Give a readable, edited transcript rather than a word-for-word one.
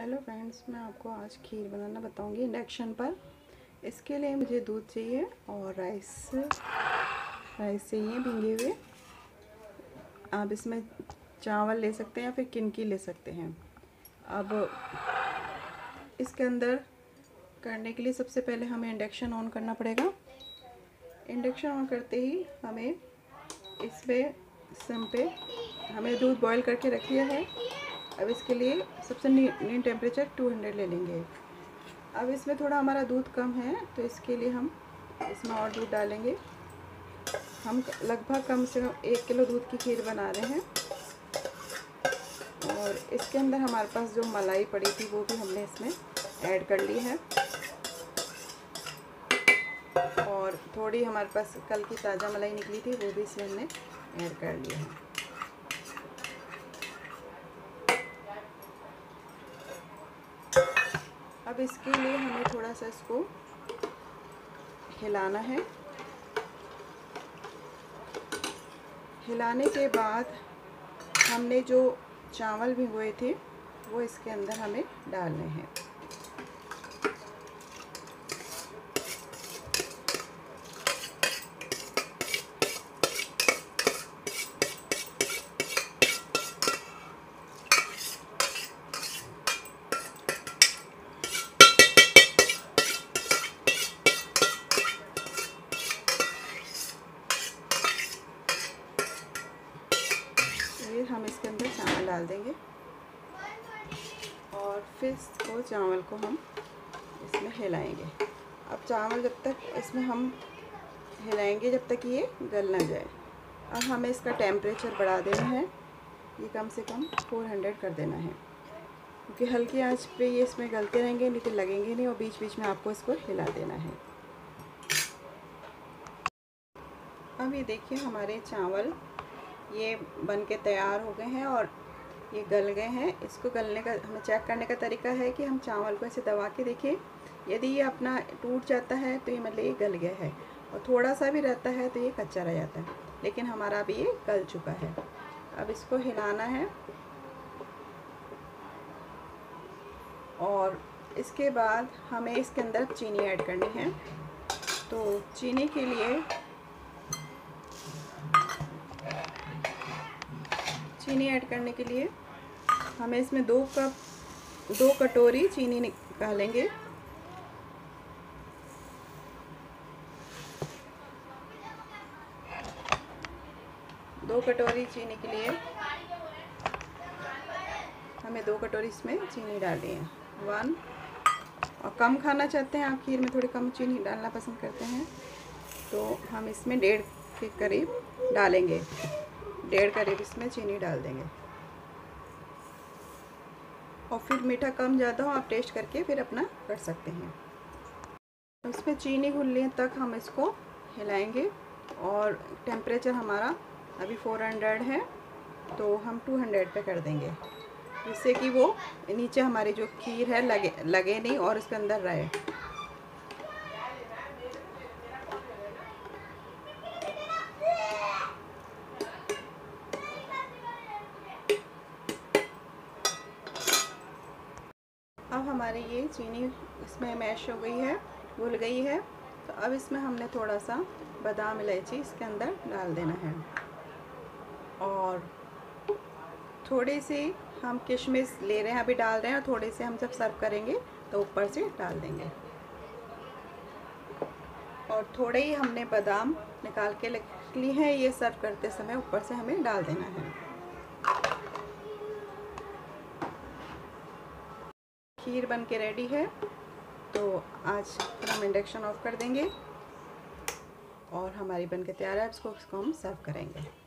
Hello friends, मैं आपको आज खीर बनाना बताऊंगी इंडक्शन पर। इसके लिए मुझे दूध चाहिए और राइस चाहिए भिंगे हुए। आप इसमें चावल ले सकते हैं या फिर किनकी ले सकते हैं। अब इसके अंदर करने के लिए सबसे पहले हमें इंडक्शन ऑन करना पड़ेगा। इंडक्शन ऑन करते ही हमें इसमें सिम पे हमें दूध बॉईल करके रख लिया है। अब इसके लिए सबसे न्यून टेम्परेचर 200 ले लेंगे। अब इसमें थोड़ा हमारा दूध कम है तो इसके लिए हम इसमें और दूध डालेंगे। हम लगभग कम से कम 1 किलो दूध की खीर बना रहे हैं। और इसके अंदर हमारे पास जो मलाई पड़ी थी वो भी हमने इसमें ऐड कर ली है। और थोड़ी हमारे पास कल की ताज़ा मलाई निकली थी वो भी इसमें हमने ऐड कर लिया है। अब इसके लिए हमें थोड़ा सा इसको हिलाना है। हिलाने के बाद हमने जो चावल भिगोए थे वो इसके अंदर हमें डालने हैं। हम इसके अंदर चावल डाल देंगे और फिर इसको चावल को हम इसमें हिलाएंगे। अब चावल जब तक इसमें हम हिलाएंगे जब तक ये गल ना जाए। अब हमें इसका टेम्परेचर बढ़ा देना है। ये कम से कम 400 कर देना है क्योंकि हल्की आंच पे ये इसमें गलते रहेंगे, लेकिन लगेंगे नहीं। और बीच बीच में आपको इसको हिला देना है। अब ये देखिए हमारे चावल ये बन के तैयार हो गए हैं और ये गल गए हैं। इसको गलने का हमें चेक करने का तरीका है कि हम चावल को ऐसे दबा के देखें। यदि ये अपना टूट जाता है तो ये मतलब ये गल गया है, और थोड़ा सा भी रहता है तो ये कच्चा रह जाता है। लेकिन हमारा अभी ये गल चुका है। अब इसको हिलाना है और इसके बाद हमें इसके अंदर चीनी ऐड करनी है। तो चीनी के लिए चीनी ऐड करने के लिए हमें इसमें 2 कटोरी चीनी निकालेंगे। दो कटोरी इसमें चीनी डालनी है। वन और कम खाना चाहते हैं आप, खीर में थोड़ी कम चीनी डालना पसंद करते हैं तो हम इसमें 1.5 के करीब डालेंगे। 1.5 करीब इसमें चीनी डाल देंगे। और फिर मीठा कम ज़्यादा हो आप टेस्ट करके फिर अपना कर सकते हैं। इसमें चीनी घुलने तक हम इसको हिलाएंगे। और टेम्परेचर हमारा अभी 400 है तो हम 200 पे कर देंगे, जिससे कि वो नीचे हमारी जो खीर है लगे नहीं और इसके अंदर रहे। अब हमारी ये चीनी इसमें मैश हो गई है, घुल गई है। तो अब इसमें हमने थोड़ा सा बादाम इलायची इसके अंदर डाल देना है और थोड़ी सी हम किशमिश ले रहे हैं, अभी डाल रहे हैं। और थोड़े से हम जब सर्व करेंगे तो ऊपर से डाल देंगे। और थोड़े ही हमने बादाम निकाल के रख लिए हैं, ये सर्व करते समय ऊपर से हमें डाल देना है। खीर बन के रेडी है। तो आज हम इंडक्शन ऑफ कर देंगे और हमारी बन के तैयार है। इसको हम सर्व करेंगे।